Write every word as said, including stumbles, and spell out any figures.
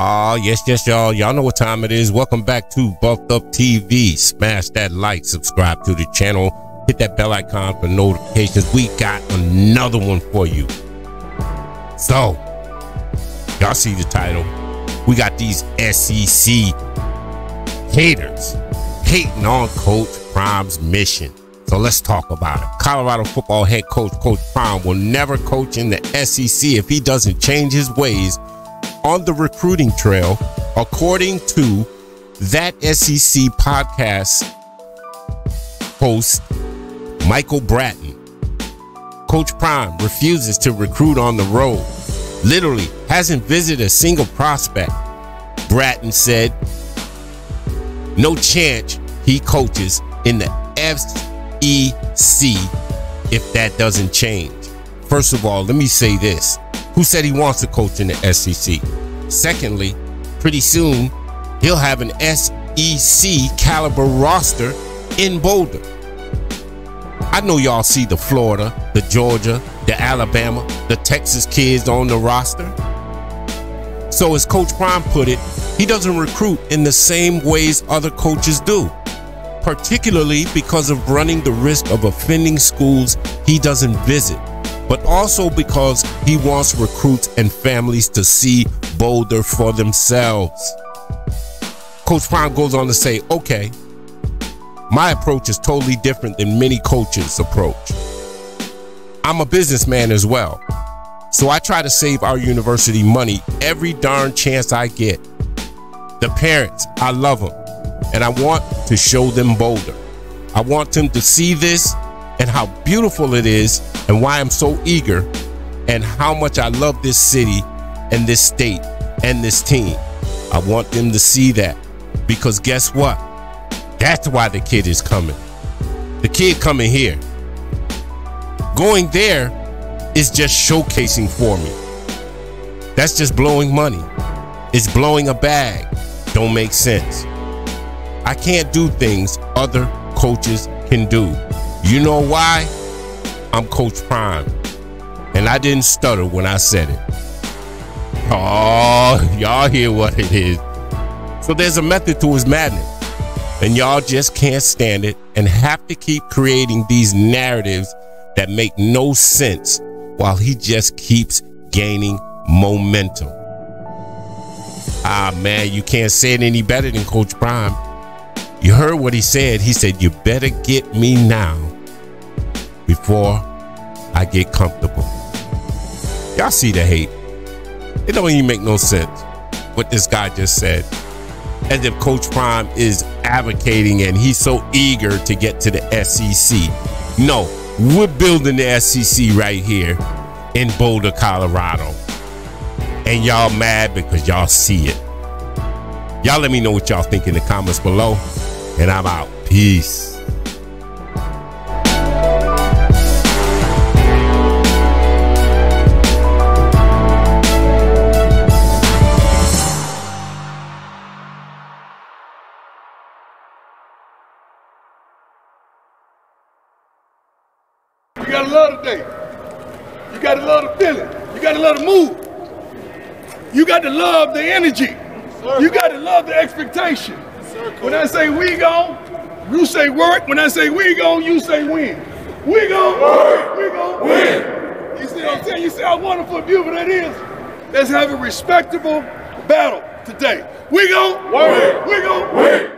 Ah, yes, yes, y'all. Y'all know what time it is. Welcome back to Buffed Up T V. Smash that like, subscribe to the channel, hit that bell icon for notifications. We got another one for you. So, y'all see the title. We got these S E C haters hating on Coach Prime's mission. So let's talk about it. Colorado football head coach, Coach Prime, will never coach in the S E C if he doesn't change his ways on the recruiting trail, according to that S E C podcast host Michael Bratton. Coach Prime refuses to recruit on the road, literally hasn't visited a single prospect. Bratton said no chance he coaches in the F E C if that doesn't change. First of all, let me say this. Who said he wants to coach in the S E C? Secondly, pretty soon he'll have an S E C caliber roster in Boulder. I know y'all see the Florida, the Georgia, the Alabama, the Texas kids on the roster. So as Coach Prime put it, he doesn't recruit in the same ways other coaches do, particularly because of running the risk of offending schools he doesn't visit, but also because he wants recruits and families to see Boulder for themselves. Coach Prime goes on to say, okay, my approach is totally different than many coaches' approach. I'm a businessman as well, so I try to save our university money every darn chance I get. The parents, I love them, and I want to show them Boulder. I want them to see this and how beautiful it is, and why I'm so eager, and how much I love this city and this state and this team. I want them to see that, because guess what? That's why the kid is coming. The kid coming here, going there, is just showcasing for me. That's just blowing money. It's blowing a bag. Don't make sense. I can't do things other coaches can do. You know why? I'm Coach Prime, and I didn't stutter when I said it. Oh, y'all hear what it is. So there's a method to his madness, and y'all just can't stand it and have to keep creating these narratives that make no sense while he just keeps gaining momentum. Ah, man, you can't say it any better than Coach Prime. You heard what he said. He said, you better get me now before I get comfortable. Y'all see the hate. It don't even make no sense what this guy just said. As if Coach Prime is advocating and he's so eager to get to the S E C. No, we're building the S E C right here in Boulder, Colorado. And y'all mad because y'all see it. Y'all let me know what y'all think in the comments below. And I'm out. Peace. You gotta love the day. You gotta love the feeling. You gotta love the mood. You gotta love the energy. You got to love the expectation. When I say we gone, you say work. When I say we gone, you say win. We gone, work. We gone, win. You see what I'm saying? You see how wonderful, beautiful that is? Let's have a respectable battle today. We gone, work. We gone, win.